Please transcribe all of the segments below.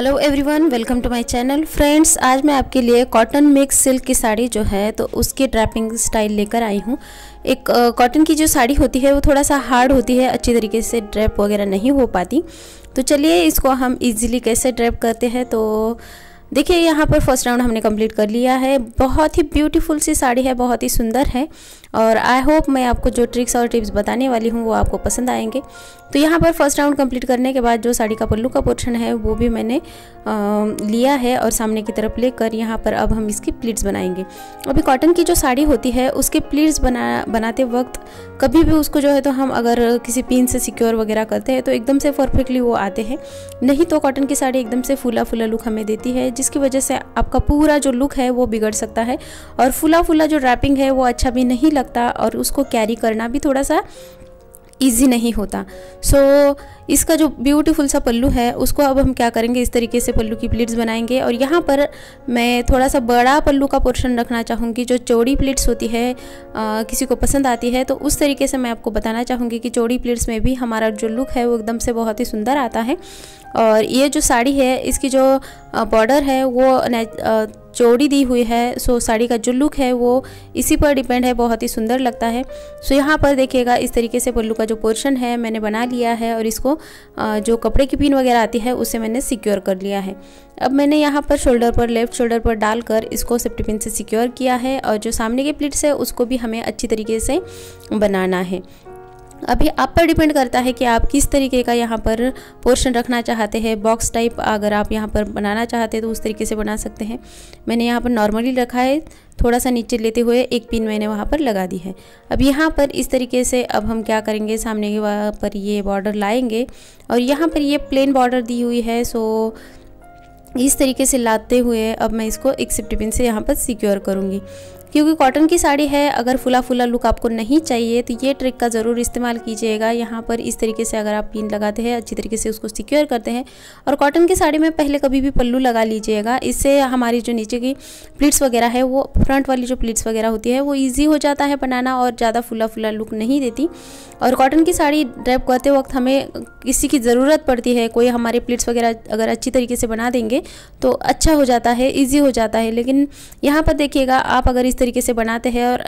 Hello everyone, welcome to my channel. Friends, आज मैं आपके लिए कॉटन मिक्स सिल्क की साड़ी जो है तो उसकी ड्रैपिंग स्टाइल लेकर आई हूँ। एक कॉटन की जो साड़ी होती है वो थोड़ा सा हार्ड होती है, अच्छी तरीके से ड्रैप वगैरह नहीं हो पाती। तो चलिए इसको हम इजीली कैसे ड्रैप करते हैं। तो देखिए यहाँ पर फर्स्ट राउंड हमने कंप्लीट कर लिया है। बहुत ही ब्यूटीफुल सी साड़ी है, बहुत ही सुंदर है और आई होप मैं आपको जो ट्रिक्स और टिप्स बताने वाली हूँ वो आपको पसंद आएंगे। तो यहाँ पर फर्स्ट राउंड कंप्लीट करने के बाद जो साड़ी का पल्लू का पोर्शन है वो भी मैंने लिया है और सामने की तरफ लेकर यहाँ पर अब हम इसकी प्लीट्स बनाएंगे। अभी कॉटन की जो साड़ी होती है उसके प्लीट्स बनाते वक्त कभी भी उसको जो है तो हम अगर किसी पिन से सिक्योर वगैरह करते हैं तो एकदम से परफेक्टली वो आते हैं, नहीं तो कॉटन की साड़ी एकदम से फूला फूला लुक हमें देती है, जिसकी वजह से आपका पूरा जो लुक है वो बिगड़ सकता है और फूला फूला जो रैपिंग है वो अच्छा भी नहीं लगता और उसको कैरी करना भी थोड़ा सा ईजी नहीं होता। सो इसका जो ब्यूटीफुल सा पल्लू है उसको अब हम क्या करेंगे, इस तरीके से पल्लू की प्लीट्स बनाएंगे। और यहाँ पर मैं थोड़ा सा बड़ा पल्लू का पोर्शन रखना चाहूँगी। जो चौड़ी प्लीट्स होती है किसी को पसंद आती है, तो उस तरीके से मैं आपको बताना चाहूँगी कि चौड़ी प्लीट्स में भी हमारा जो लुक है वो एकदम से बहुत ही सुंदर आता है। और ये जो साड़ी है इसकी जो बॉर्डर है वो चौड़ी दी हुई है, सो साड़ी का जो लुक है वो इसी पर डिपेंड है, बहुत ही सुंदर लगता है। सो यहाँ पर देखिएगा इस तरीके से पल्लू का जो पोर्शन है मैंने बना लिया है और इसको जो कपड़े की पिन वगैरह आती है उसे मैंने सिक्योर कर लिया है। अब मैंने यहाँ पर शोल्डर पर, लेफ्ट शोल्डर पर डालकर इसको सेफ्टी पिन से सिक्योर किया है और जो सामने की प्लीट्स है उसको भी हमें अच्छी तरीके से बनाना है। अभी आप पर डिपेंड करता है कि आप किस तरीके का यहाँ पर पोर्शन रखना चाहते हैं। बॉक्स टाइप अगर आप यहाँ पर बनाना चाहते हैं तो उस तरीके से बना सकते हैं। मैंने यहाँ पर नॉर्मली रखा है, थोड़ा सा नीचे लेते हुए एक पिन मैंने वहाँ पर लगा दी है। अब यहाँ पर इस तरीके से अब हम क्या करेंगे, सामने के पर ये बॉर्डर लाएंगे और यहाँ पर ये प्लेन बॉर्डर दी हुई है, सो इस तरीके से लाते हुए अब मैं इसको एक सेफ्टी पिन से यहाँ पर सिक्योर करूँगी। क्योंकि कॉटन की साड़ी है, अगर फुला फुला लुक आपको नहीं चाहिए तो ये ट्रिक का ज़रूर इस्तेमाल कीजिएगा। यहाँ पर इस तरीके से अगर आप पिन लगाते हैं, अच्छी तरीके से उसको सिक्योर करते हैं और कॉटन की साड़ी में पहले कभी भी पल्लू लगा लीजिएगा, इससे हमारी जो नीचे की प्लीट्स वगैरह है वो, फ्रंट वाली जो प्लीट्स वगैरह होती है वो ईजी हो जाता है बनाना और ज़्यादा फुला फुला लुक नहीं देती। और कॉटन की साड़ी ड्रेप करते वक्त हमें किसी की ज़रूरत पड़ती है, कोई हमारे प्लीट्स वगैरह अगर अच्छी तरीके से बना देंगे तो अच्छा हो जाता है, ईजी हो जाता है। लेकिन यहाँ पर देखिएगा आप अगर तरीके से बनाते हैं और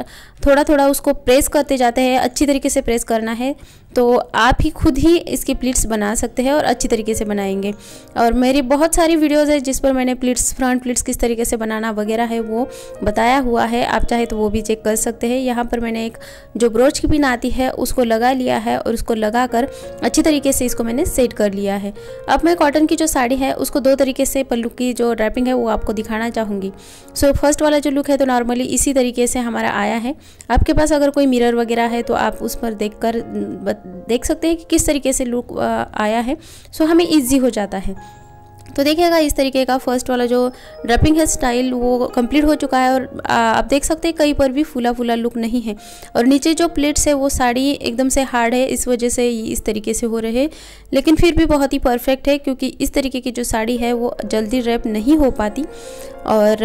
थोड़ा थोड़ा उसको प्रेस करते जाते हैं, अच्छी तरीके से प्रेस करना है, तो आप ही खुद ही इसकी प्लीट्स बना सकते हैं और अच्छी तरीके से बनाएंगे। और मेरी बहुत सारी वीडियोस है जिस पर मैंने प्लीट्स, फ्रंट प्लीट्स किस तरीके से बनाना वगैरह है वो बताया हुआ है, आप चाहे तो वो भी चेक कर सकते हैं। यहाँ पर मैंने एक जो ब्रोच की पिन आती है उसको लगा लिया है और उसको लगा कर अच्छी तरीके से इसको मैंने सेट कर लिया है। अब मैं कॉटन की जो साड़ी है उसको दो तरीके से पल्लू की जो ड्रैपिंग है वो आपको दिखाना चाहूँगी। सो फर्स्ट वाला जो लुक है तो नॉर्मली इसी तरीके से हमारा आया है। आपके पास अगर कोई मिरर वगैरह है तो आप उस पर देख सकते हैं कि किस तरीके से लुक आया है, सो हमें इजी हो जाता है। तो देखिएगा इस तरीके का फर्स्ट वाला जो ड्रैपिंग है स्टाइल वो कंप्लीट हो चुका है और आप देख सकते हैं कहीं पर भी फूला फूला लुक नहीं है। और नीचे जो प्लेट्स है वो साड़ी एकदम से हार्ड है, इस वजह से इस तरीके से हो रहे हैं, लेकिन फिर भी बहुत ही परफेक्ट है क्योंकि इस तरीके की जो साड़ी है वो जल्दी ड्रैप नहीं हो पाती और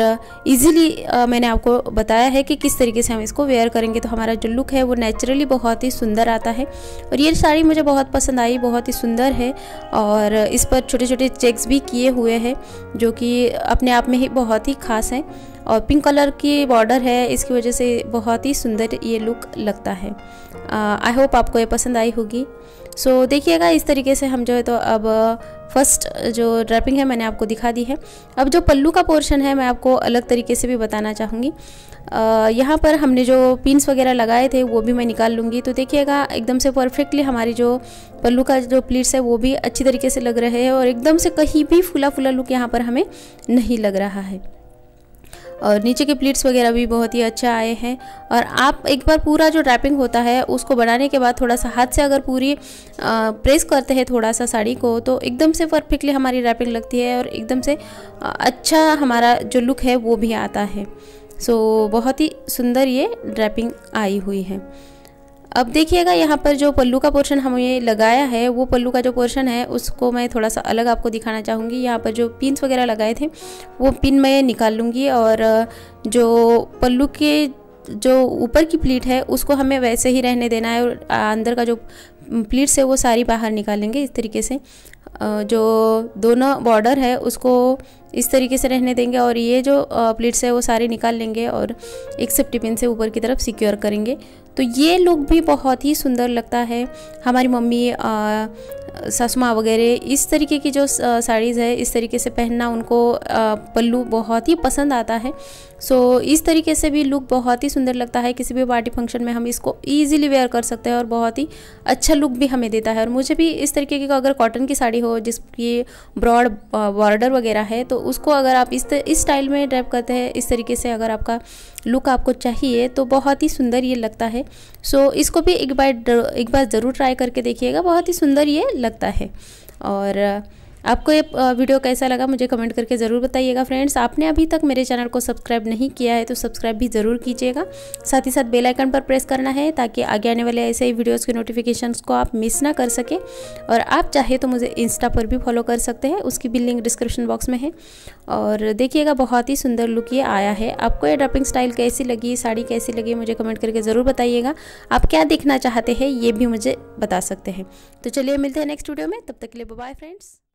इजीली मैंने आपको बताया है कि किस तरीके से हम इसको वेयर करेंगे तो हमारा जो लुक है वो नेचुरली बहुत ही सुंदर आता है। और ये साड़ी मुझे बहुत पसंद आई, बहुत ही सुंदर है और इस पर छोटे छोटे चेक्स भी किए हुए हैं जो कि अपने आप में ही बहुत ही खास हैं और पिंक कलर की बॉर्डर है, इसकी वजह से बहुत ही सुंदर ये लुक लगता है। आई होप आपको ये पसंद आई होगी। सो देखिएगा इस तरीके से हम जो है तो अब फर्स्ट जो ड्रैपिंग है मैंने आपको दिखा दी है। अब जो पल्लू का पोर्शन है मैं आपको अलग तरीके से भी बताना चाहूँगी। यहाँ पर हमने जो पिन्स वगैरह लगाए थे वो भी मैं निकाल लूँगी। तो देखिएगा एकदम से परफेक्टली हमारी जो पल्लू का जो प्लीट्स है वो भी अच्छी तरीके से लग रहे हैं और एकदम से कहीं भी फूला फूला लुक यहाँ पर हमें नहीं लग रहा है और नीचे के प्लीट्स वगैरह भी बहुत ही अच्छा आए हैं। और आप एक बार पूरा जो रैपिंग होता है उसको बनाने के बाद थोड़ा सा हाथ से अगर पूरी प्रेस करते हैं थोड़ा सा साड़ी को तो एकदम से परफेक्टली हमारी रैपिंग लगती है और एकदम से अच्छा हमारा जो लुक है वो भी आता है। सो बहुत ही सुंदर ये रैपिंग आई हुई है। अब देखिएगा यहाँ पर जो पल्लू का पोर्शन हमें लगाया है वो पल्लू का जो पोर्शन है उसको मैं थोड़ा सा अलग आपको दिखाना चाहूँगी। यहाँ पर जो पिन्स वगैरह लगाए थे वो पिन मैं निकाल लूँगी और जो पल्लू के जो ऊपर की प्लीट है उसको हमें वैसे ही रहने देना है और अंदर का जो प्लीट्स है वो सारी बाहर निकालेंगे इस तरीके से। जो दोनों बॉर्डर है उसको इस तरीके से रहने देंगे और ये जो प्लीट्स है वो सारे निकाल लेंगे और एक सेफ्टी पिन से ऊपर की तरफ सिक्योर करेंगे। तो ये लुक भी बहुत ही सुंदर लगता है। हमारी मम्मी सासू माँ वगैरह इस तरीके की जो साड़ीज़ है इस तरीके से पहनना उनको पल्लू बहुत ही पसंद आता है। सो इस तरीके से भी लुक बहुत ही सुंदर लगता है। किसी भी पार्टी फंक्शन में हम इसको ईजिली वेयर कर सकते हैं और बहुत ही अच्छा लुक भी हमें देता है। और मुझे भी इस तरीके की अगर कॉटन की साड़ी हो जिसकी ब्रॉड बॉर्डर वगैरह है तो उसको अगर आप इस स्टाइल में ड्रेप करते हैं, इस तरीके से अगर आपका लुक आपको चाहिए तो बहुत ही सुंदर ये लगता है। सो इसको भी एक बार ज़रूर ट्राई करके देखिएगा, बहुत ही सुंदर ये लगता है। और आपको ये वीडियो कैसा लगा मुझे कमेंट करके ज़रूर बताइएगा। फ्रेंड्स, आपने अभी तक मेरे चैनल को सब्सक्राइब नहीं किया है तो सब्सक्राइब भी ज़रूर कीजिएगा। साथ ही साथ बेल आइकन पर प्रेस करना है ताकि आगे आने वाले ऐसे ही वीडियोस के नोटिफिकेशंस को आप मिस ना कर सकें। और आप चाहे तो मुझे इंस्टा पर भी फॉलो कर सकते हैं, उसकी भी लिंक डिस्क्रिप्शन बॉक्स में है। और देखिएगा बहुत ही सुंदर लुक ये आया है। आपको ये ड्रेपिंग स्टाइल कैसी लगी, साड़ी कैसी लगी मुझे कमेंट करके ज़रूर बताइएगा। आप क्या देखना चाहते हैं ये भी मुझे बता सकते हैं। तो चलिए मिलते हैं नेक्स्ट वीडियो में, तब तक के लिए बाय बाय फ्रेंड्स।